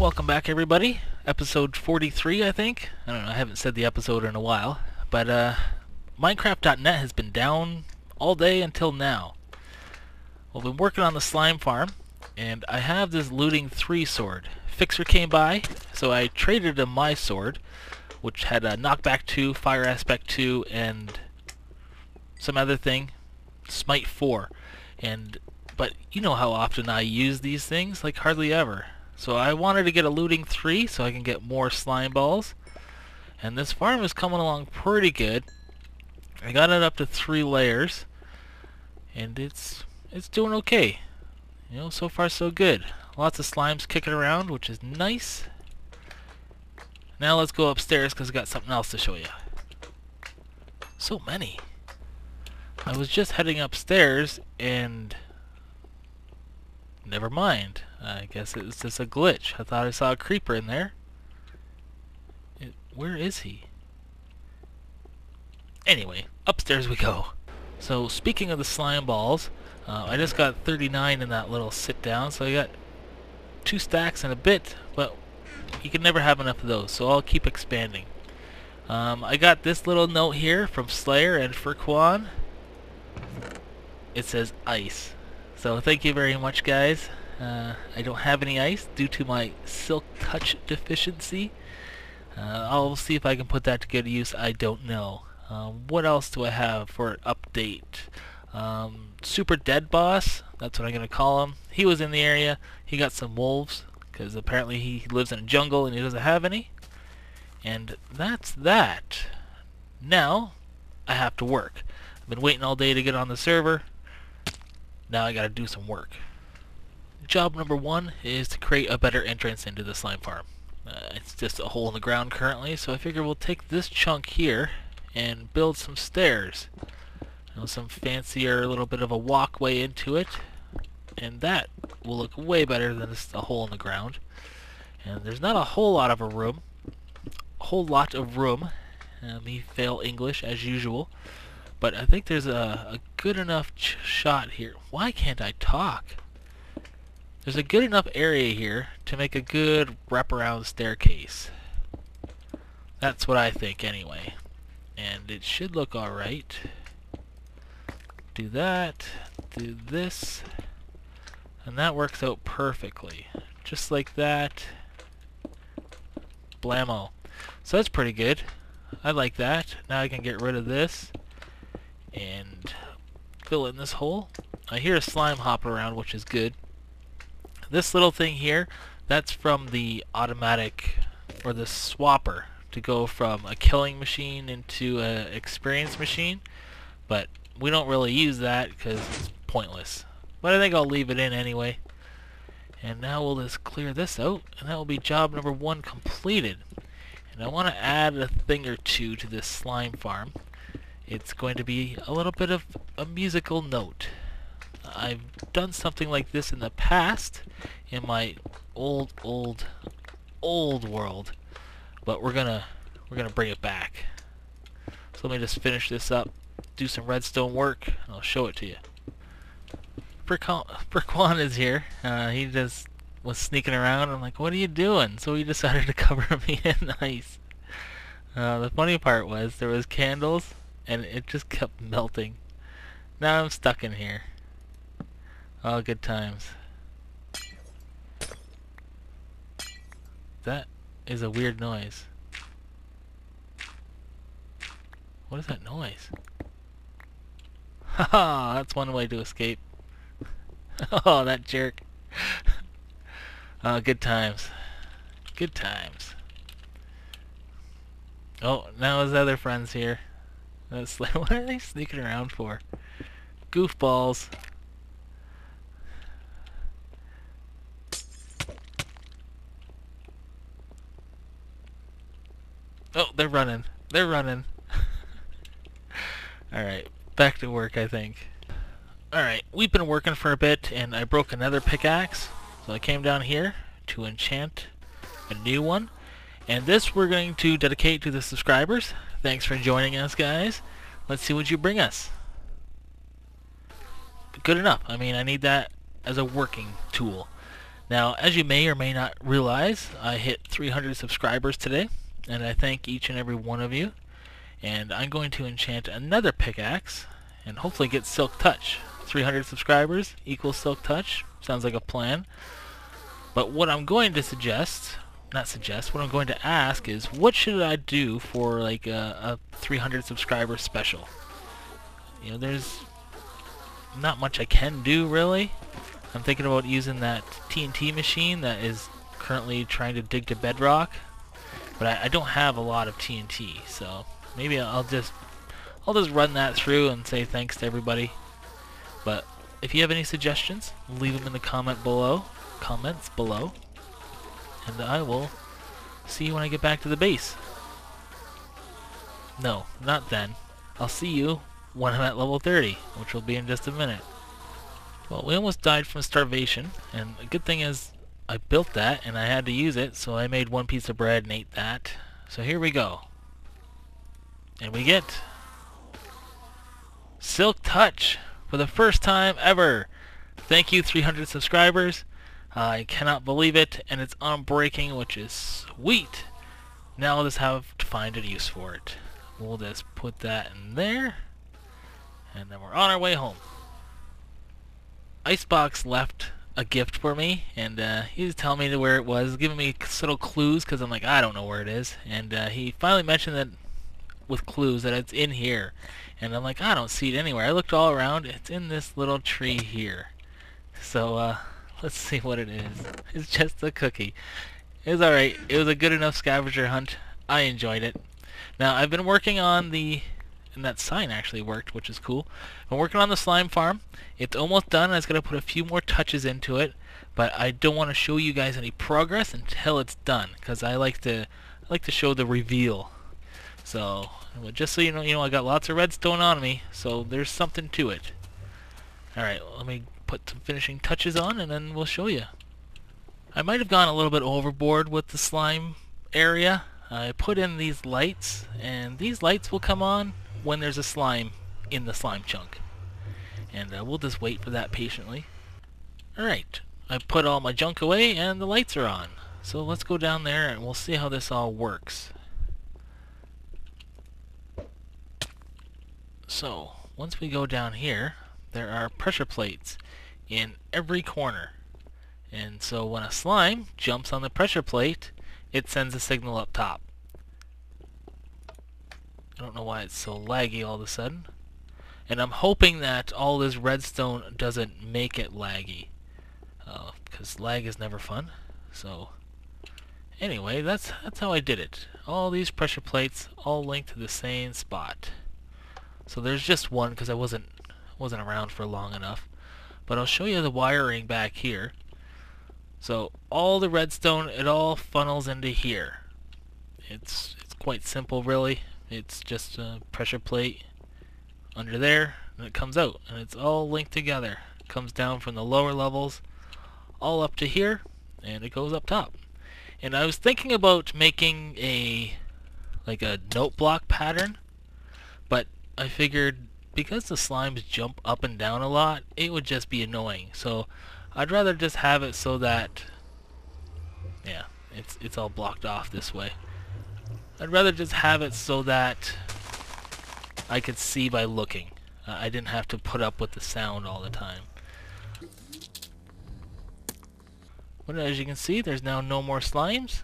Welcome back, everybody. Episode 43, I think. I don't know, I haven't said the episode in a while. But, Minecraft.net has been down all day until now. Well, I've been working on the slime farm, and I have this looting 3 sword. Fixer came by, so I traded him my sword, which had a knockback 2, fire aspect 2, and some other thing, smite 4. But you know how often I use these things, like hardly ever. So I wanted to get a looting 3 so I can get more slime balls. And this farm is coming along pretty good. I got it up to 3 layers. And it's doing okay. You know, so far so good. Lots of slimes kicking around, which is nice. Now let's go upstairs because I got something else to show you. So many. I was just heading upstairs and... never mind. I guess it was just a glitch. I thought I saw a creeper in there. Where is he? Anyway, upstairs we go. So speaking of the slime balls, I just got 39 in that little sit down, so I got 2 stacks and a bit, but you can never have enough of those, so I'll keep expanding. I got this little note here from Slayer and Furqwan. It says ice. So thank you very much, guys. I don't have any ice due to my silk touch deficiency. I'll see if I can put that to good use. I don't know. What else do I have for an update? Super Dead Boss, that's what I'm going to call him. He was in the area. He got some wolves because apparently he lives in a jungle and he doesn't have any. And that's that. Now I have to work. I've been waiting all day to get on the server. Now I got to do some work. Job number 1 is to create a better entrance into the slime farm. It's just a hole in the ground currently, so I figure we'll take this chunk here and build some stairs. You know, some fancier little bit of a walkway into it, and that will look way better than just a hole in the ground. And there's not a whole lot of room. Me fail English as usual, but I think there's a good enough shot here. Why can't I talk? There's a good enough area here to make a good wraparound staircase. That's what I think anyway. And it should look alright. Do that, do this, and that works out perfectly. Just like that. Blammo. So that's pretty good. I like that. Now I can get rid of this and fill in this hole. I hear a slime hopping around, which is good. This little thing here, that's from the automatic, or the swapper, to go from a killing machine into an experience machine, but we don't really use that because it's pointless. But I think I'll leave it in anyway. And now we'll just clear this out, and that will be job number 1 completed. And I want to add a thing or two to this slime farm. It's going to be a little bit of a musical note. I've done something like this in the past in my old world, but we're gonna bring it back. So let me just finish this up, do some redstone work, and I'll show it to you. Furqwan is here. He just was sneaking around. I'm like, what are you doing? So he decided to cover me in ice. The funny part was there was candles and it just kept melting. Now I'm stuck in here. Oh, good times. That is a weird noise. What is that noise? Haha, that's one way to escape. Oh, that jerk. Oh, good times. Good times. Oh, now his other friend's here. That's like, what are they sneaking around for? Goofballs. Oh, they're running. They're running. Alright, back to work, I think. Alright, we've been working for a bit, and I broke another pickaxe. So I came down here to enchant a new one. And this we're going to dedicate to the subscribers. Thanks for joining us, guys. Let's see what you bring us. Good enough. I mean, I need that as a working tool. Now, as you may or may not realize, I hit 300 subscribers today, and I thank each and every one of you. And I'm going to enchant another pickaxe and hopefully get Silk Touch. 300 subscribers equals Silk Touch. Sounds like a plan. But what I'm going to what I'm going to ask is, what should I do for like a 300 subscriber special? You know, there's not much I can do really. I'm thinking about using that TNT machine that is currently trying to dig to bedrock, but I don't have a lot of TNT, so maybe I'll just run that through and say thanks to everybody. But if you have any suggestions, leave them in the comments below, and I will see you when I get back to the base. No, not then. I'll see you when I'm at level 30, which will be in just a minute. Well, we almost died from starvation, and a good thing is I built that and I had to use it, so I made one piece of bread and ate that. So here we go. And we get Silk Touch for the first time ever. Thank you, 300 subscribers. I cannot believe it, and it's on breaking, which is sweet. Now I'll just have to find a use for it. We'll just put that in there, and then we're on our way home. Icebox left a gift for me, and he was telling me where it was, giving me little clues, because I'm like, I don't know where it is. And he finally mentioned that with clues that it's in here, and I'm like, I don't see it anywhere. I looked all around, it's in this little tree here. So let's see what it is. It's just a cookie. It was alright. It was a good enough scavenger hunt. I enjoyed it. Now, I've been working on the... and that sign actually worked, which is cool. I'm working on the slime farm. It's almost done. I was going to put a few more touches into it, but I don't want to show you guys any progress until it's done, because I like to show the reveal. So, just so you know, I got lots of redstone on me, so there's something to it. Alright, let me put some finishing touches on, and then we'll show you. I might have gone a little bit overboard with the slime area. I put in these lights, and these lights will come on when there's a slime in the slime chunk, and we'll just wait for that patiently. Alright, I put all my junk away and the lights are on, so let's go down there and we'll see how this all works. So once we go down here, there are pressure plates in every corner, and so when a slime jumps on the pressure plate, it sends a signal up top. I don't know why it's so laggy all of a sudden. And I'm hoping that all this redstone doesn't make it laggy, because lag is never fun. So anyway, that's how I did it. All these pressure plates all linked to the same spot. So there's just one because I wasn't around for long enough. But I'll show you the wiring back here. So all the redstone, it all funnels into here. It's quite simple really. It's just a pressure plate under there, and it comes out, and it's all linked together. It comes down from the lower levels all up to here, and it goes up top. And I was thinking about making a note block pattern, but I figured because the slimes jump up and down a lot, it would just be annoying. So I'd rather just have it so that, yeah, it's all blocked off this way. I'd rather just have it so that I could see by looking. I didn't have to put up with the sound all the time. But as you can see, there's now no more slimes.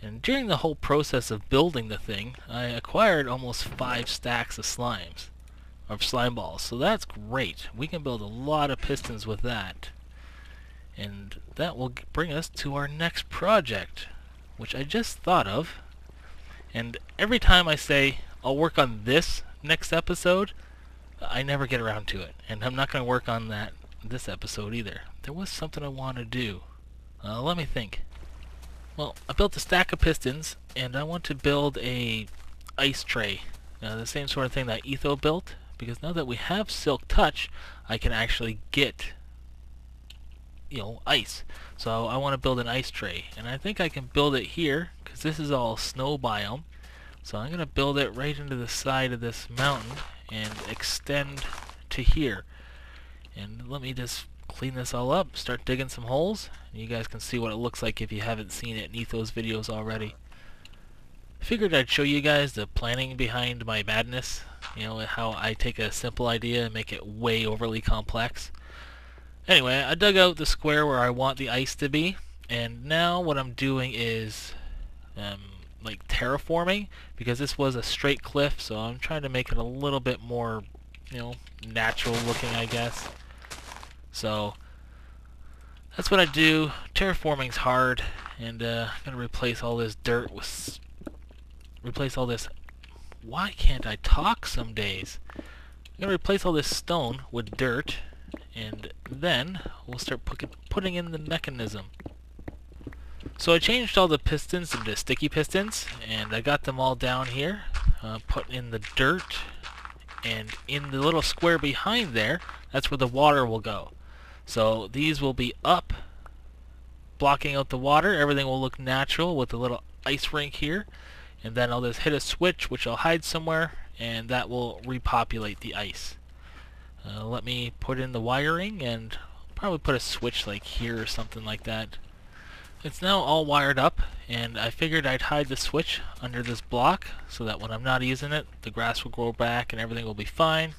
And during the whole process of building the thing, I acquired almost 5 stacks of slimes, of slime balls. So that's great. We can build a lot of pistons with that. And that will bring us to our next project, which I just thought of. And every time I say I'll work on this next episode, I never get around to it. And I'm not going to work on that this episode either. There was something I want to do. Let me think. Well, I built a stack of pistons, and I want to build a ice tray. The same sort of thing that Etho built, because now that we have Silk Touch, I can actually get, you know, ice. So I want to build an ice tray, and I think I can build it here because this is all snow biome. So I'm gonna build it right into the side of this mountain and extend to here. And let me just clean this all up, start digging some holes, and you guys can see what it looks like if you haven't seen it in Etho's videos already. Figured I'd show you guys the planning behind my madness, you know, how I take a simple idea and make it way overly complex. Anyway, I dug out the square where I want the ice to be, and now what I'm doing is like terraforming, because this was a straight cliff, so I'm trying to make it a little bit more, you know, natural looking, I guess. So that's what I do. Terraforming's hard, and I'm gonna replace all this dirt with Why can't I talk some days? I'm gonna replace all this stone with dirt, and then we'll start putting in the mechanism. So I changed all the pistons into sticky pistons, and I got them all down here. Put in the dirt, and in the little square behind there, that's where the water will go. So these will be up, blocking out the water. Everything will look natural with the little ice rink here. And then I'll just hit a switch, which I'll hide somewhere, and that will repopulate the ice. Let me put in the wiring, and probably put a switch like here or something like that. It's now all wired up, and I figured I'd hide the switch under this block so that when I'm not using it, the grass will grow back and everything will be fine.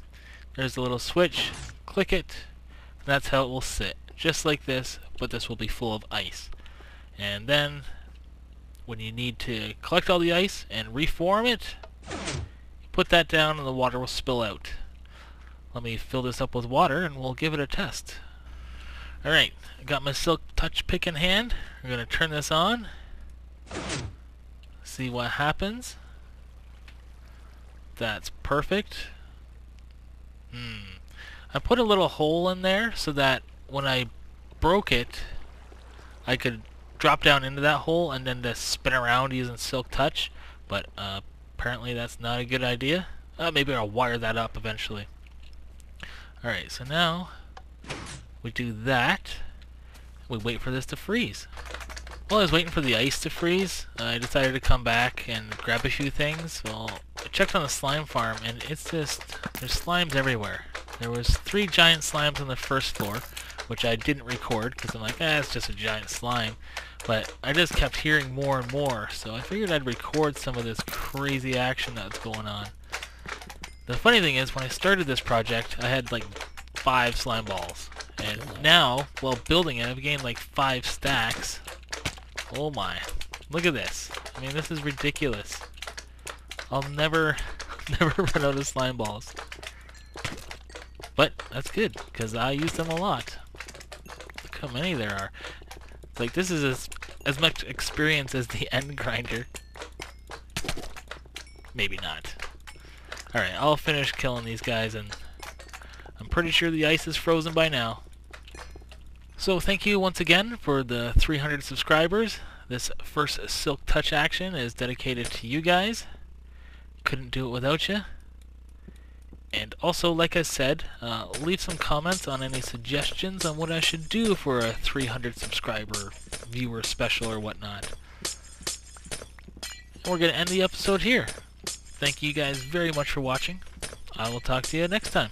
There's the little switch, click it, and that's how it will sit. Just like this, but this will be full of ice. And then when you need to collect all the ice and reform it, put that down and the water will spill out. Let me fill this up with water and we'll give it a test. Alright, I got my silk touch pick in hand. We're going to turn this on, see what happens. That's perfect. I put a little hole in there so that when I broke it, I could drop down into that hole and then just spin around using silk touch, but apparently that's not a good idea. Maybe I'll wire that up eventually. Alright, so now we do that. We wait for this to freeze. While I was waiting for the ice to freeze, I decided to come back and grab a few things. Well, I checked on the slime farm, and it's just, there's slimes everywhere. There was 3 giant slimes on the first floor, which I didn't record because I'm like, it's just a giant slime. But I just kept hearing more and more, so I figured I'd record some of this crazy action that's going on. The funny thing is, when I started this project, I had like 5 slime balls. And now, while building it, I've gained like 5 stacks. Oh my. Look at this. I mean, this is ridiculous. I'll never run out of slime balls. But that's good, because I use them a lot. Look how many there are. It's like, this is as much experience as the end grinder. Maybe not. Alright, I'll finish killing these guys, and I'm pretty sure the ice is frozen by now. So thank you once again for the 300 subscribers. This first Silk Touch action is dedicated to you guys. Couldn't do it without you. And also, like I said, leave some comments on any suggestions on what I should do for a 300 subscriber viewer special or whatnot. And we're going to end the episode here. Thank you guys very much for watching. I will talk to you next time.